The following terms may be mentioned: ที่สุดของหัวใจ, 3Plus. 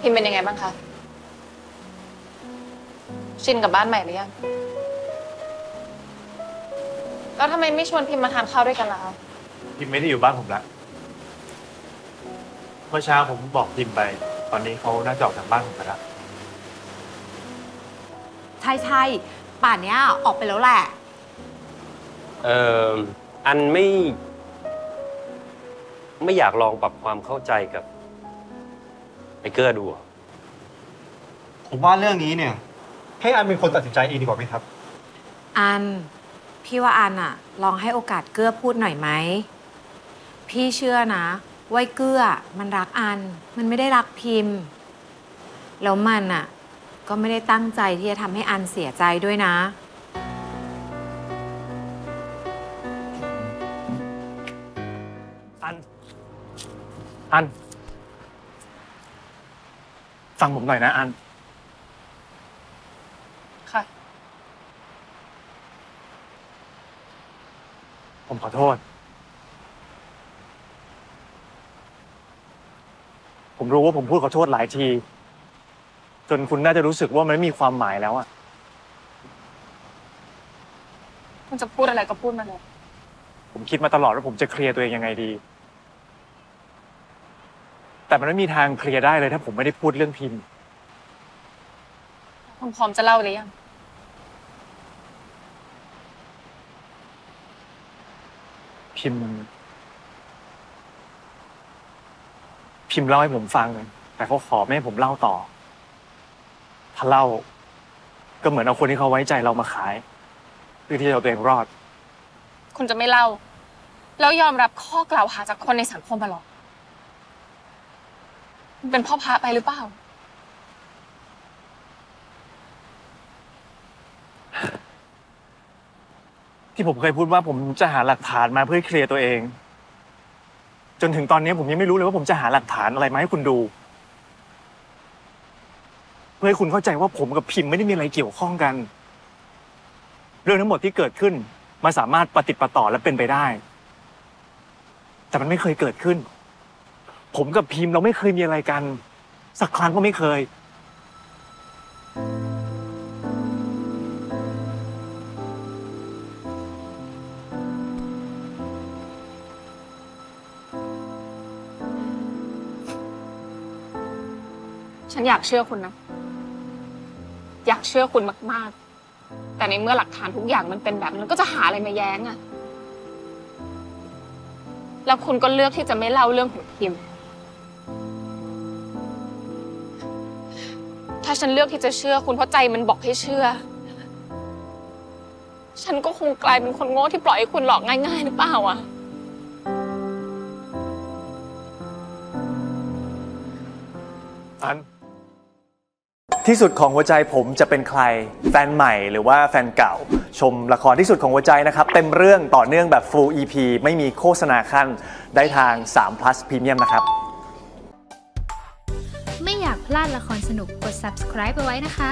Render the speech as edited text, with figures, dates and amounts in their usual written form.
พิมเป็นยังไงบ้างคะชินกับบ้านใหม่หรือยังแล้วทำไมไม่ชวนพิมมาทานข้าวด้วยกันล่ะคะพิมไม่ได้อยู่บ้านผมละเมื่อเช้าผมบอกพิมไปตอนนี้เขาน่าจะออกจากบ้านผมไปแล้วใช่ๆป่านนี้ออกไปแล้วแหละอันไม่อยากลองปรับความเข้าใจกับไอ้เกื้อดูผมว่าเรื่องนี้เนี่ยให้อันเป็นคนตัดสินใจเองดีกว่าไหมครับอันพี่ว่าอันอะลองให้โอกาสเกื้อพูดหน่อยไหมพี่เชื่อนะว่าเกื้อมันรักอันมันไม่ได้รักพิมพ์แล้วมันอะก็ไม่ได้ตั้งใจที่จะทำให้อันเสียใจด้วยนะอันฟังผมหน่อยนะอันค่ะผมขอโทษผมรู้ว่าผมพูดขอโทษหลายทีจนคุณน่าจะรู้สึกว่ามันไม่มีความหมายแล้วอะคุณจะพูดอะไรก็พูดมาเลยผมคิดมาตลอดว่าผมจะเคลียร์ตัวเองยังไงดีแต่มันไม่มีทางเคลียร์ได้เลยถ้าผมไม่ได้พูดเรื่องพิมพ์คุณพร้อมจะเล่าหรือยังพิมพ์เล่าให้ผมฟังแต่เขาขอไม่ให้ผมเล่าต่อถ้าเล่าก็เหมือนเอาคนที่เขาไว้ใจเรามาขายเพื่อที่จะเอาตัวเองรอดคุณจะไม่เล่าแล้วยอมรับข้อกล่าวหาจากคนในสังคมมาหรอเป็นพ่อพระไปหรือเปล่าที่ผมเคยพูดว่าผมจะหาหลักฐานมาเพื่อเคลียร์ตัวเองจนถึงตอนนี้ผมยังไม่รู้เลยว่าผมจะหาหลักฐานอะไรมาให้คุณดูเพื่อให้คุณเข้าใจว่าผมกับพิมพ์ไม่ได้มีอะไรเกี่ยวข้องกันเรื่องทั้งหมดที่เกิดขึ้นมันสามารถปฏิปต่อและเป็นไปได้แต่มันไม่เคยเกิดขึ้นผมกับพิมพ์เราไม่เคยมีอะไรกันสักครั้งก็ไม่เคยฉันอยากเชื่อคุณนะอยากเชื่อคุณมากๆแต่ในเมื่อหลักฐานทุกอย่างมันเป็นแบบนั้นก็จะหาอะไรมาแย้งอะแล้วคุณก็เลือกที่จะไม่เล่าเรื่องของพิมพ์ถ้าฉันเลือกที่จะเชื่อคุณเพราะใจมันบอกให้เชื่อฉันก็คงกลายเป็นคนโง่ที่ปล่อยให้คุณหลอกง่ายๆหรือเปล่าอ่ะอันที่สุดของหัวใจผมจะเป็นใครแฟนใหม่หรือว่าแฟนเก่าชมละครที่สุดของหัวใจนะครับเต็มเรื่องต่อเนื่องแบบ Full EP ไม่มีโฆษณาขั้นได้ทาง3 plus Premium นะครับไม่อยากพลาดละครสนุกกด subscribe ไปไว้นะคะ